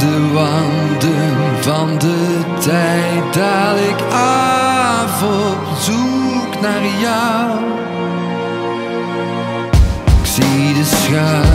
de wanden van de tijd daal ik af op zoek naar jou. Ik zie de schaduw.